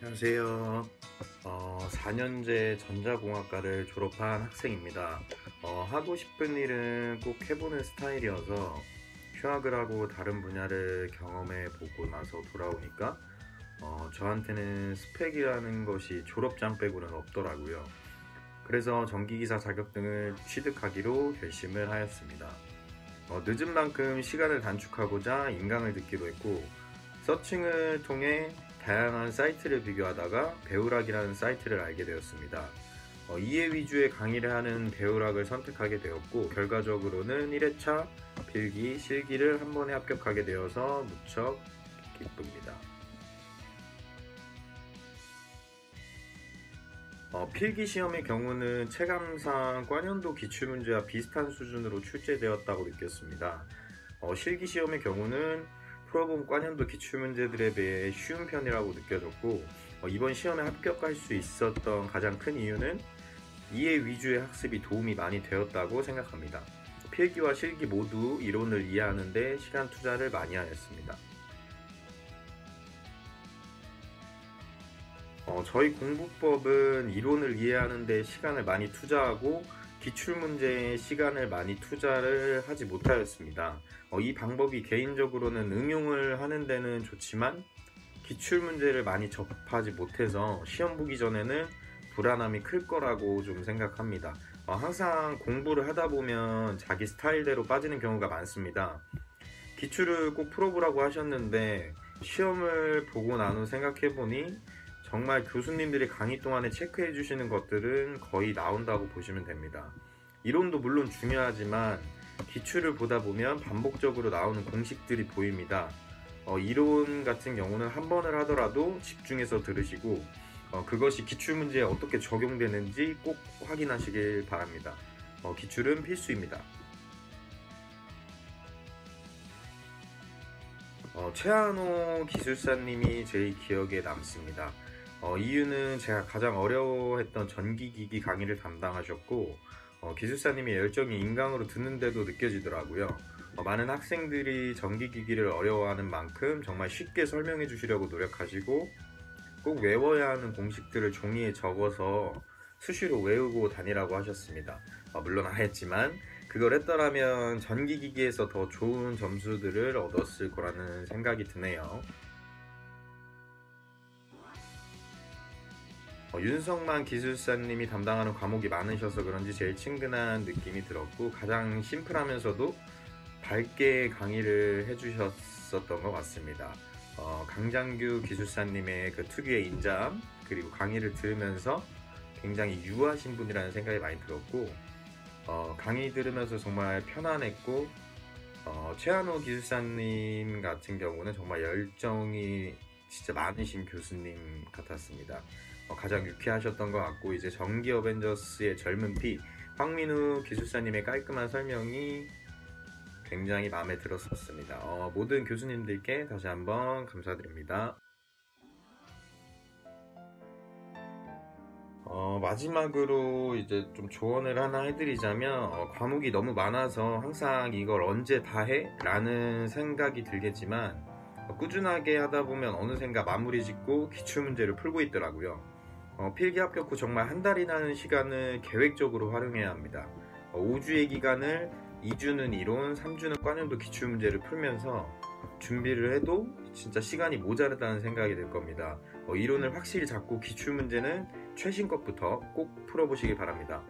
안녕하세요. 4년제 전자공학과를 졸업한 학생입니다. 하고 싶은 일은 꼭 해보는 스타일이어서 휴학을 하고 다른 분야를 경험해보고 나서 돌아오니까 저한테는 스펙이라는 것이 졸업장 빼고는 없더라고요. 그래서 전기기사 자격증을 취득하기로 결심을 하였습니다. 늦은 만큼 시간을 단축하고자 인강을 듣기로 했고, 서칭을 통해 다양한 사이트를 비교하다가 배우락이라는 사이트를 알게 되었습니다. 이해 위주의 강의를 하는 배우락을 선택하게 되었고, 결과적으로는 1회차 필기, 실기를 한 번에 합격하게 되어서 무척 기쁩니다. 필기 시험의 경우는 체감상 과년도 기출문제와 비슷한 수준으로 출제되었다고 느꼈습니다. 실기 시험의 경우는 풀어본 과년도 기출문제들에 비해 쉬운 편이라고 느껴졌고, 이번 시험에 합격할 수 있었던 가장 큰 이유는 이해 위주의 학습이 도움이 많이 되었다고 생각합니다. 필기와 실기 모두 이론을 이해하는 데 시간 투자를 많이 하였습니다. 저희 공부법은 이론을 이해하는 데 시간을 많이 투자하고 기출문제에 시간을 많이 투자를 하지 못하였습니다. 이 방법이 개인적으로는 응용을 하는 데는 좋지만 기출문제를 많이 접하지 못해서 시험 보기 전에는 불안함이 클 거라고 좀 생각합니다. 항상 공부를 하다 보면 자기 스타일대로 빠지는 경우가 많습니다. 기출을 꼭 풀어보라고 하셨는데 시험을 보고 난 후 생각해보니 정말 교수님들이 강의 동안에 체크해 주시는 것들은 거의 나온다고 보시면 됩니다. 이론도 물론 중요하지만 기출을 보다 보면 반복적으로 나오는 공식들이 보입니다. 이론 같은 경우는 한 번을 하더라도 집중해서 들으시고 그것이 기출문제에 어떻게 적용되는지 꼭 확인하시길 바랍니다. 기출은 필수입니다. 최한호 기술사님이 제 기억에 남습니다. 이유는 제가 가장 어려워했던 전기기기 강의를 담당하셨고, 기술사님의 열정이 인강으로 듣는데도 느껴지더라고요. 많은 학생들이 전기기기를 어려워하는 만큼 정말 쉽게 설명해 주시려고 노력하시고, 꼭 외워야 하는 공식들을 종이에 적어서 수시로 외우고 다니라고 하셨습니다. 물론 알았지만 그걸 했더라면 전기기기에서 더 좋은 점수들을 얻었을 거라는 생각이 드네요. 윤석만 기술사님이 담당하는 과목이 많으셔서 그런지 제일 친근한 느낌이 들었고, 가장 심플하면서도 밝게 강의를 해주셨었던 것 같습니다. 강장규 기술사님의 그 특유의 인자함, 그리고 강의를 들으면서 굉장히 유하신 분이라는 생각이 많이 들었고, 강의 들으면서 정말 편안했고, 최한호 기술사님 같은 경우는 정말 열정이 진짜 많으신 교수님 같았습니다. 가장 유쾌하셨던 것 같고, 이제 전기 어벤져스의 젊은 피 황민우 기술사님의 깔끔한 설명이 굉장히 마음에 들었었습니다. 모든 교수님들께 다시 한번 감사드립니다. 마지막으로 이제 좀 조언을 하나 해드리자면, 과목이 너무 많아서 항상 이걸 언제 다 해? 라는 생각이 들겠지만, 꾸준하게 하다 보면 어느샌가 마무리 짓고 기출문제를 풀고 있더라고요. 필기 합격 후 정말 한 달이라는 시간을 계획적으로 활용해야 합니다. 5주의 기간을 2주는 이론, 3주는 과년도 기출문제를 풀면서 준비를 해도 진짜 시간이 모자르다는 생각이 들 겁니다. 이론을 확실히 잡고 기출문제는 최신 것부터 꼭 풀어보시기 바랍니다.